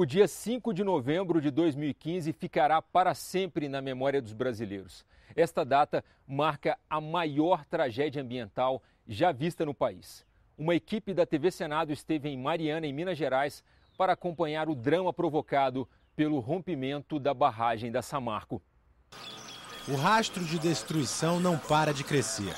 O dia 5 de novembro de 2015 ficará para sempre na memória dos brasileiros. Esta data marca a maior tragédia ambiental já vista no país. Uma equipe da TV Senado esteve em Mariana, em Minas Gerais, para acompanhar o drama provocado pelo rompimento da barragem da Samarco. O rastro de destruição não para de crescer.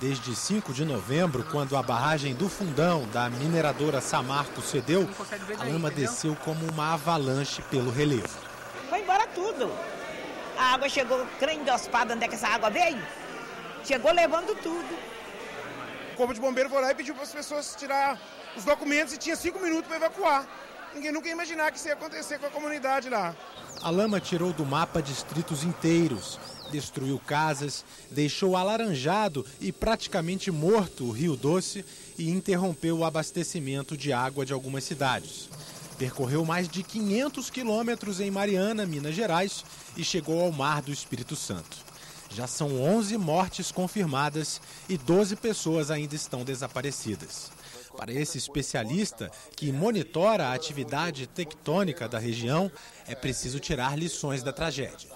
Desde 5 de novembro, quando a barragem do Fundão da mineradora Samarco cedeu, a lama desceu como uma avalanche pelo relevo. Foi embora tudo. A água chegou, creme engaspada, onde é que essa água veio? Chegou levando tudo. O corpo de bombeiro foi lá e pediu para as pessoas tirar os documentos e tinha 5 minutos para evacuar. Ninguém nunca ia imaginar que isso ia acontecer com a comunidade lá. A lama tirou do mapa distritos inteiros, destruiu casas, deixou alaranjado e praticamente morto o Rio Doce e interrompeu o abastecimento de água de algumas cidades. Percorreu mais de 500 quilômetros em Mariana, Minas Gerais, e chegou ao mar do Espírito Santo. Já são 11 mortes confirmadas e 12 pessoas ainda estão desaparecidas. Para esse especialista, que monitora a atividade tectônica da região, é preciso tirar lições da tragédia.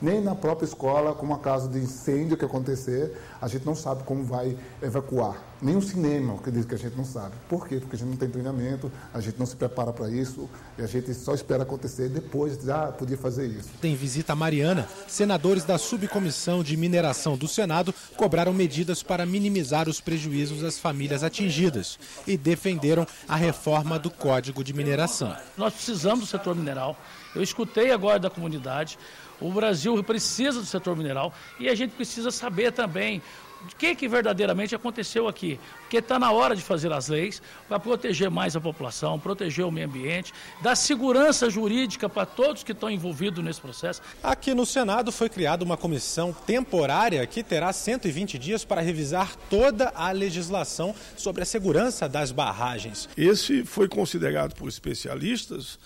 Nem na própria escola, como a caso de incêndio que acontecer, a gente não sabe como vai evacuar. Nem o cinema, que diz que a gente não sabe. Por quê? Porque a gente não tem treinamento, a gente não se prepara para isso, e a gente só espera acontecer e depois já podia fazer isso. Em visita a Mariana, senadores da subcomissão de mineração do Senado cobraram medidas para minimizar os prejuízos às famílias atingidas e defenderam a reforma do Código de Mineração. Nós precisamos do setor mineral. Eu escutei agora da comunidade, o Brasil precisa do setor mineral e a gente precisa saber também o que verdadeiramente aconteceu aqui. Porque está na hora de fazer as leis para proteger mais a população, proteger o meio ambiente, dar segurança jurídica para todos que estão envolvidos nesse processo. Aqui no Senado foi criada uma comissão temporária que terá 120 dias para revisar toda a legislação sobre a segurança das barragens. Esse foi considerado por especialistas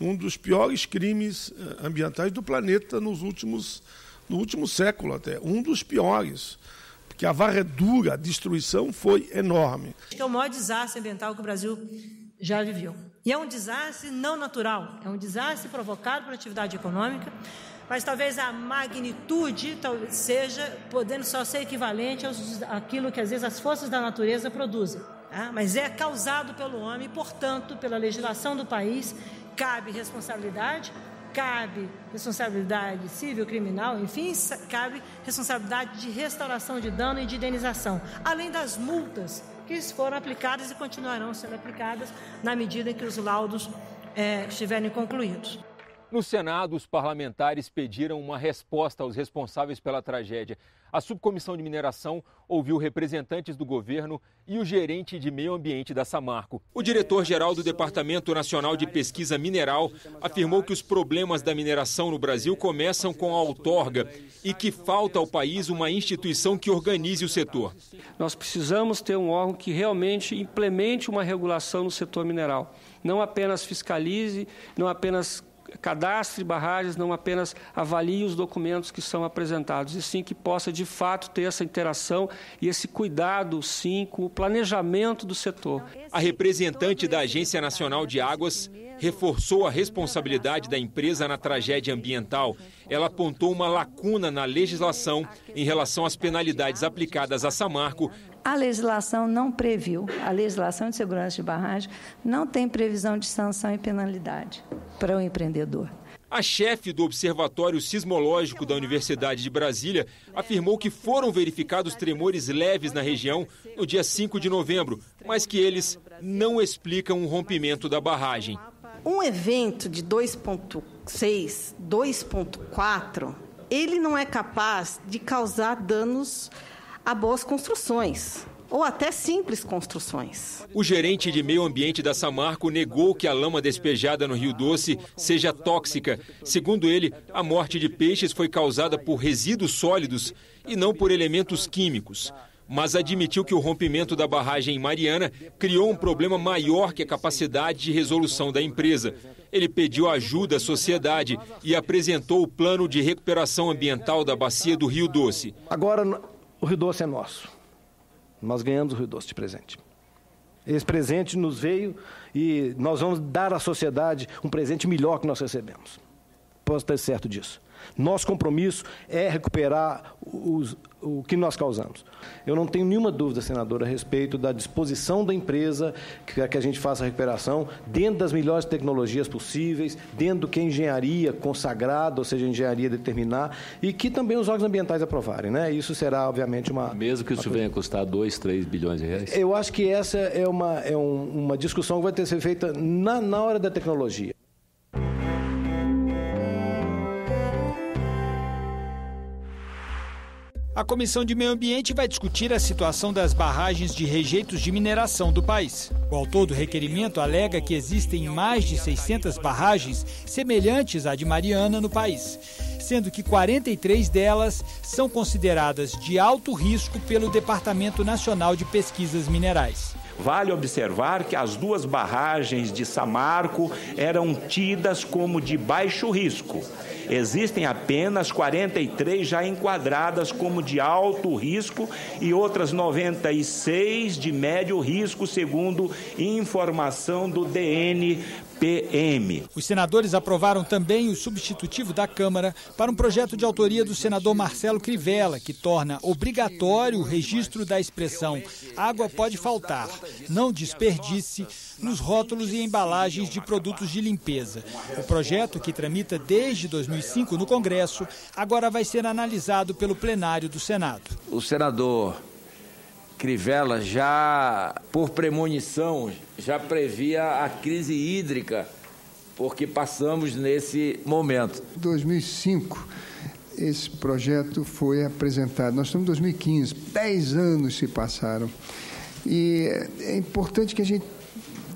um dos piores crimes ambientais do planeta no último século até. Um dos piores, porque a varredura, a destruição foi enorme. É o maior desastre ambiental que o Brasil já viveu. E é um desastre não natural, é um desastre provocado pela atividade econômica, mas talvez a magnitude seja, podendo só ser equivalente àquilo que às vezes as forças da natureza produzem. Tá? Mas é causado pelo homem, portanto, pela legislação do país, cabe responsabilidade civil, criminal, enfim, cabe responsabilidade de restauração de dano e de indenização, além das multas que foram aplicadas e continuarão sendo aplicadas na medida em que os laudos estiverem concluídos. No Senado, os parlamentares pediram uma resposta aos responsáveis pela tragédia. A subcomissão de mineração ouviu representantes do governo e o gerente de meio ambiente da Samarco. O diretor-geral do Departamento Nacional de Pesquisa Mineral afirmou que os problemas da mineração no Brasil começam com a outorga e que falta ao país uma instituição que organize o setor. Nós precisamos ter um órgão que realmente implemente uma regulação no setor mineral. Não apenas fiscalize, não apenas cadastre barragens, não apenas avalie os documentos que são apresentados, e sim que possa, de fato, ter essa interação e esse cuidado, sim, com o planejamento do setor. A representante da Agência Nacional de Águas reforçou a responsabilidade da empresa na tragédia ambiental. Ela apontou uma lacuna na legislação em relação às penalidades aplicadas à Samarco. A legislação não previu, a legislação de segurança de barragem não tem previsão de sanção e penalidade para o empreendedor. A chefe do Observatório Sismológico da Universidade de Brasília afirmou que foram verificados tremores leves na região no dia 5 de novembro, mas que eles não explicam o rompimento da barragem. Um evento de 2,6, 2,4, ele não é capaz de causar danos a boas construções, ou até simples construções. O gerente de meio ambiente da Samarco negou que a lama despejada no Rio Doce seja tóxica. Segundo ele, a morte de peixes foi causada por resíduos sólidos e não por elementos químicos. Mas admitiu que o rompimento da barragem em Mariana criou um problema maior que a capacidade de resolução da empresa. Ele pediu ajuda à sociedade e apresentou o plano de recuperação ambiental da bacia do Rio Doce. Agora, o Rio Doce é nosso. Nós ganhamos o Rio Doce de presente. Esse presente nos veio e nós vamos dar à sociedade um presente melhor que nós recebemos. Posso estar certo disso. Nosso compromisso é recuperar o que nós causamos. Eu não tenho nenhuma dúvida, senadora, a respeito da disposição da empresa que a gente faça a recuperação dentro das melhores tecnologias possíveis, dentro do que a engenharia consagrada, ou seja, a engenharia determinar, e que também os órgãos ambientais aprovarem, né? Isso será, obviamente, uma... Mesmo que isso venha a custar 2, 3 bilhões de reais? Eu acho que essa é uma discussão que vai ter que ser feita na hora da tecnologia. A Comissão de Meio Ambiente vai discutir a situação das barragens de rejeitos de mineração do país. O autor do requerimento alega que existem mais de 600 barragens semelhantes à de Mariana no país, sendo que 43 delas são consideradas de alto risco pelo Departamento Nacional de Pesquisas Minerais. Vale observar que as duas barragens de Samarco eram tidas como de baixo risco. Existem apenas 43 já enquadradas como de alto risco e outras 96 de médio risco, segundo informação do DNPM. Os senadores aprovaram também o substitutivo da Câmara para um projeto de autoria do senador Marcelo Crivella, que torna obrigatório o registro da expressão "água pode faltar, não desperdice" nos rótulos e embalagens de produtos de limpeza. O projeto, que tramita desde 2005 no Congresso, agora vai ser analisado pelo plenário do Senado. O senador Crivella já, por premonição, já previa a crise hídrica, porque passamos nesse momento. Em 2005, esse projeto foi apresentado. Nós estamos em 2015, 10 anos se passaram. E é importante que a gente,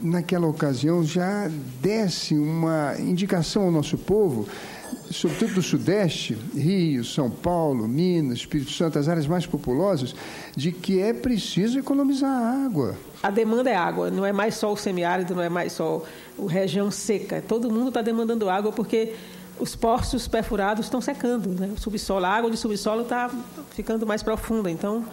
naquela ocasião, já desse uma indicação ao nosso povo, sobretudo do Sudeste, Rio, São Paulo, Minas, Espírito Santo, as áreas mais populosas, de que é preciso economizar água. A demanda é água, não é mais só o semiárido, não é mais só a região seca. Todo mundo está demandando água porque os poços perfurados estão secando, né? O subsolo, a água de subsolo está ficando mais profunda, então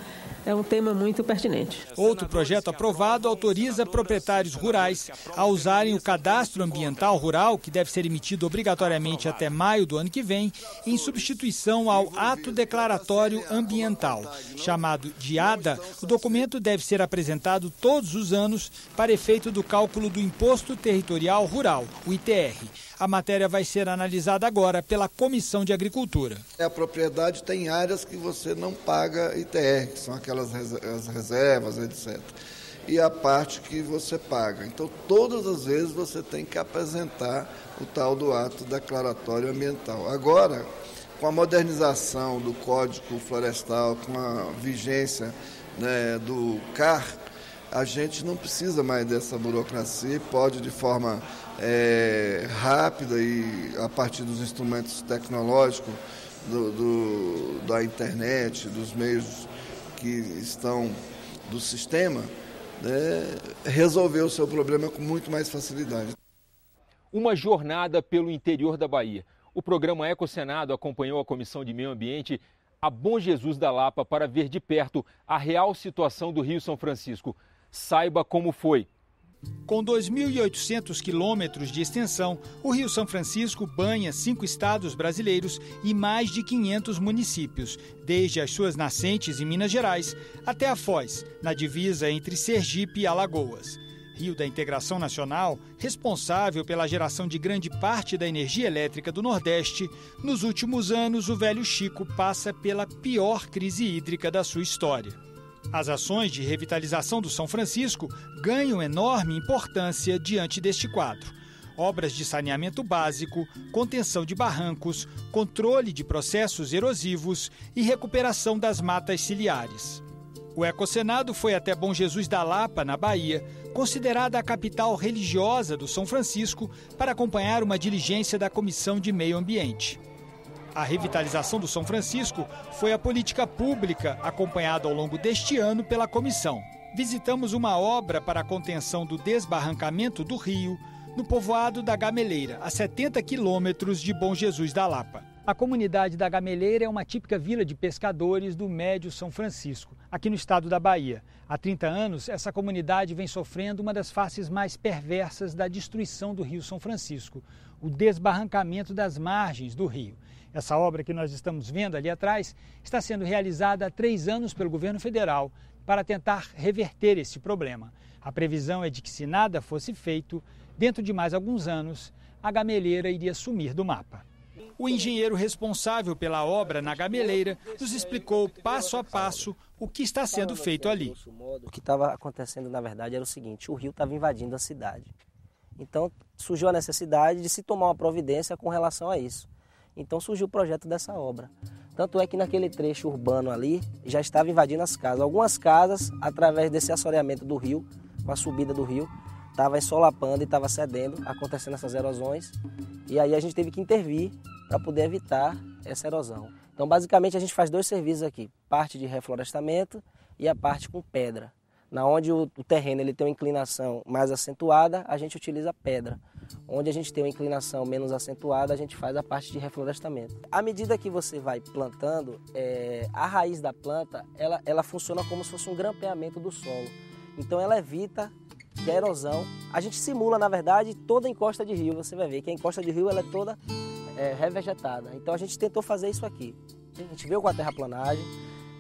é um tema muito pertinente. Outro projeto aprovado autoriza proprietários rurais a usarem o Cadastro Ambiental Rural, que deve ser emitido obrigatoriamente até maio do ano que vem, em substituição ao Ato Declaratório Ambiental. Chamado de ADA, o documento deve ser apresentado todos os anos para efeito do cálculo do Imposto Territorial Rural, o ITR. A matéria vai ser analisada agora pela Comissão de Agricultura. A propriedade tem áreas que você não paga ITR, que são aquelas reservas, etc. E a parte que você paga. Então, todas as vezes você tem que apresentar o tal do ato declaratório ambiental. Agora, com a modernização do Código Florestal, com a vigência, né, do CAR, a gente não precisa mais dessa burocracia e pode, de forma rápida e a partir dos instrumentos tecnológicos, da internet, dos meios que estão do sistema, né, resolver o seu problema com muito mais facilidade. Uma jornada pelo interior da Bahia. O programa Eco Senado acompanhou a Comissão de Meio Ambiente a Bom Jesus da Lapa para ver de perto a real situação do Rio São Francisco. Saiba como foi. Com 2.800 quilômetros de extensão, o Rio São Francisco banha 5 estados brasileiros e mais de 500 municípios, desde as suas nascentes em Minas Gerais até a Foz, na divisa entre Sergipe e Alagoas. Rio da Integração Nacional, responsável pela geração de grande parte da energia elétrica do Nordeste, nos últimos anos o Velho Chico passa pela pior crise hídrica da sua história. As ações de revitalização do São Francisco ganham enorme importância diante deste quadro. Obras de saneamento básico, contenção de barrancos, controle de processos erosivos e recuperação das matas ciliares. O Ecosenado foi até Bom Jesus da Lapa, na Bahia, considerada a capital religiosa do São Francisco, para acompanhar uma diligência da Comissão de Meio Ambiente. A revitalização do São Francisco foi a política pública acompanhada ao longo deste ano pela comissão. Visitamos uma obra para a contenção do desbarrancamento do rio no povoado da Gameleira, a 70 quilômetros de Bom Jesus da Lapa. A comunidade da Gameleira é uma típica vila de pescadores do Médio São Francisco, aqui no estado da Bahia. Há 30 anos, essa comunidade vem sofrendo uma das faces mais perversas da destruição do Rio São Francisco, o desbarrancamento das margens do rio. Essa obra que nós estamos vendo ali atrás está sendo realizada há 3 anos pelo governo federal para tentar reverter esse problema. A previsão é de que, se nada fosse feito, dentro de mais alguns anos, a Gameleira iria sumir do mapa. O engenheiro responsável pela obra na Gameleira nos explicou passo a passo o que está sendo feito ali. O que estava acontecendo, na verdade, era o seguinte: o rio estava invadindo a cidade. Então surgiu a necessidade de se tomar uma providência com relação a isso. Então surgiu o projeto dessa obra. Tanto é que naquele trecho urbano ali já estava invadindo as casas. Algumas casas, através desse assoreamento do rio, com a subida do rio, estava ensolapando e estava cedendo, acontecendo essas erosões. E aí a gente teve que intervir para poder evitar essa erosão. Então basicamente a gente faz 2 serviços aqui, parte de reflorestamento e a parte com pedra. Na onde o terreno ele tem uma inclinação mais acentuada, a gente utiliza pedra. Onde a gente tem uma inclinação menos acentuada, a gente faz a parte de reflorestamento. À medida que você vai plantando, a raiz da planta ela funciona como se fosse um grampeamento do solo. Então ela evita que a erosão... A gente simula, na verdade, toda a encosta de rio. Você vai ver que a encosta de rio ela é toda revegetada. Então a gente tentou fazer isso aqui. A gente veio com a terraplanagem.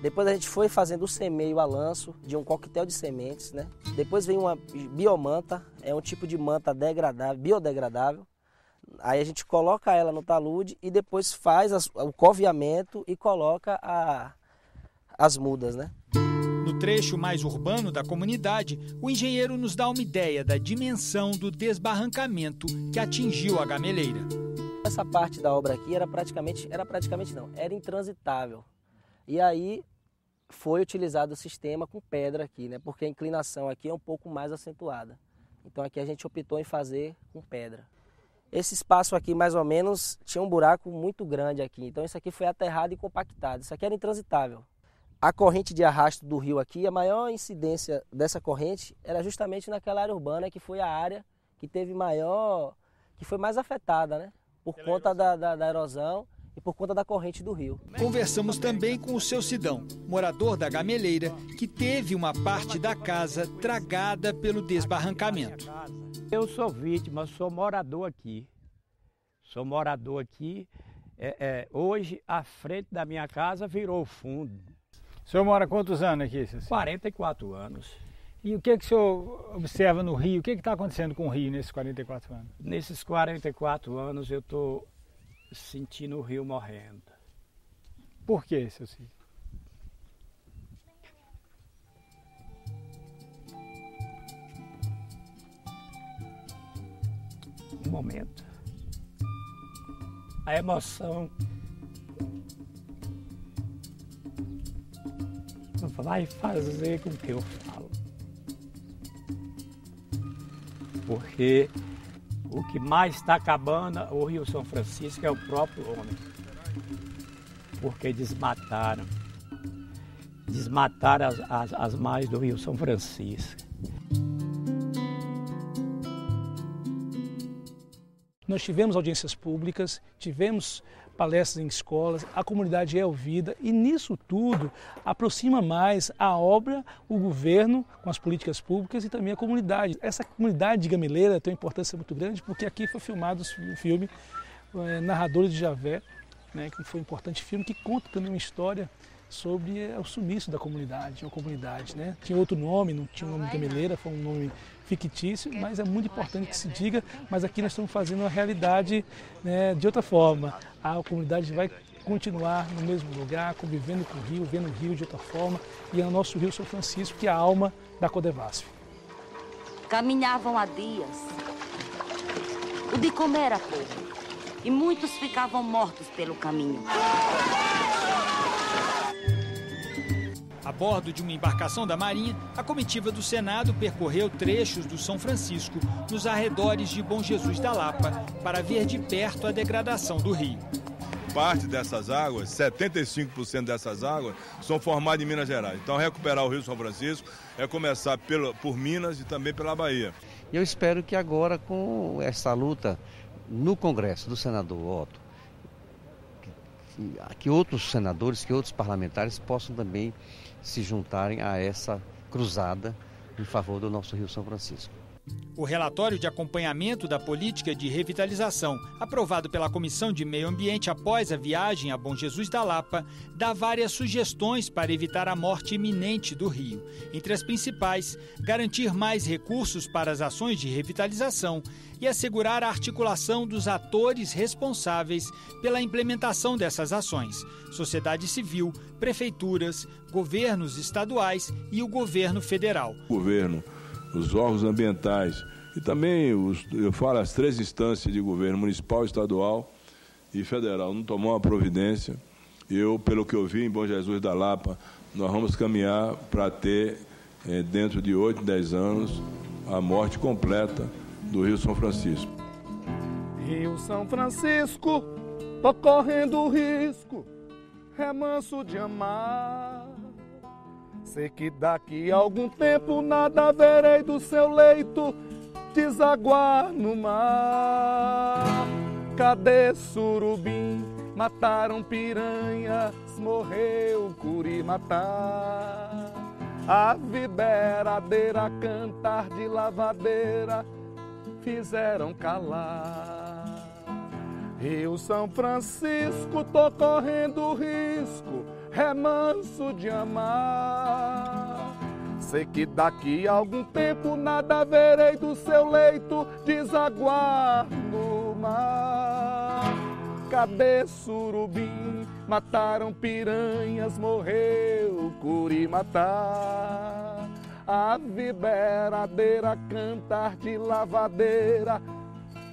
Depois a gente foi fazendo o semeio a lanço de um coquetel de sementes, né? Depois vem uma biomanta, é um tipo de manta degradável, biodegradável. Aí a gente coloca ela no talude e depois faz o coveamento e coloca as mudas, né? No trecho mais urbano da comunidade, o engenheiro nos dá uma ideia da dimensão do desbarrancamento que atingiu a Gameleira. Essa parte da obra aqui era intransitável. E aí foi utilizado o sistema com pedra aqui, né? Porque a inclinação aqui é um pouco mais acentuada. Então aqui a gente optou em fazer com pedra. Esse espaço aqui, mais ou menos, tinha um buraco muito grande aqui. Então isso aqui foi aterrado e compactado. Isso aqui era intransitável. A corrente de arrasto do rio aqui, a maior incidência dessa corrente era justamente naquela área urbana, que foi a área que teve que foi mais afetada, né? Por conta da erosão. E por conta da corrente do rio. Conversamos também com o seu Sidão, morador da Gameleira, que teve uma parte da casa tragada pelo desbarrancamento. Eu sou vítima, sou morador aqui. Hoje, a frente da minha casa virou fundo. O senhor mora quantos anos aqui? 44 anos. E o que o senhor observa no rio? O que está acontecendo com o rio nesses 44 anos? Nesses 44 anos eu estou sentindo o rio morrendo. Por que, seu Cid? Um momento. A emoção vai fazer com que eu falo. Porque o que mais está acabando o Rio São Francisco é o próprio homem. Porque desmataram as margens do Rio São Francisco. Nós tivemos audiências públicas, tivemos palestras em escolas, a comunidade é ouvida e nisso tudo aproxima mais a obra, o governo com as políticas públicas e também a comunidade. Essa comunidade de Gameleira tem uma importância muito grande porque aqui foi filmado o filme Narradores de Javé, né, que foi um importante filme que conta também uma história sobre o sumiço da comunidade, uma comunidade, né? Tinha outro nome, não tinha o nome de Gameleira, foi um nome fictício, mas é muito importante que se diga, mas aqui nós estamos fazendo a realidade, né, de outra forma. A comunidade vai continuar no mesmo lugar, convivendo com o rio, vendo o rio de outra forma, e é o nosso Rio São Francisco, que é a alma da Codevasf. Caminhavam há dias, o de comer era pouco, e muitos ficavam mortos pelo caminho. A bordo de uma embarcação da Marinha, a comitiva do Senado percorreu trechos do São Francisco nos arredores de Bom Jesus da Lapa para ver de perto a degradação do rio. Parte dessas águas, 75% dessas águas, são formadas em Minas Gerais. Então, recuperar o Rio São Francisco é começar por Minas e também pela Bahia. Eu espero que agora, com essa luta no Congresso do senador Otto, que outros senadores, que outros parlamentares possam também se juntarem a essa cruzada em favor do nosso Rio São Francisco. O relatório de acompanhamento da política de revitalização, aprovado pela Comissão de Meio Ambiente após a viagem a Bom Jesus da Lapa, dá várias sugestões para evitar a morte iminente do rio. Entre as principais, garantir mais recursos para as ações de revitalização e assegurar a articulação dos atores responsáveis pela implementação dessas ações: sociedade civil, prefeituras, governos estaduais e o governo federal. O governo, os órgãos ambientais e também, eu falo, as três instâncias de governo, municipal, estadual e federal, não tomou uma providência. Eu, pelo que eu vi em Bom Jesus da Lapa, nós vamos caminhar para ter, dentro de 8, 10 anos, a morte completa do Rio São Francisco. Rio São Francisco, tô correndo risco, remanso de amar. Sei que daqui a algum tempo nada verei do seu leito desaguar no mar. Cadê surubim? Mataram piranhas, morreu curimatá. A viberadeira cantar de lavadeira fizeram calar. Rio São Francisco, tô correndo risco, remanso de amar. Sei que daqui a algum tempo nada verei do seu leito desaguar no mar. Cadê surubim? Mataram piranhas, morreu curimatá. A viberadeira cantar de lavadeira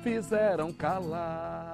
fizeram calar.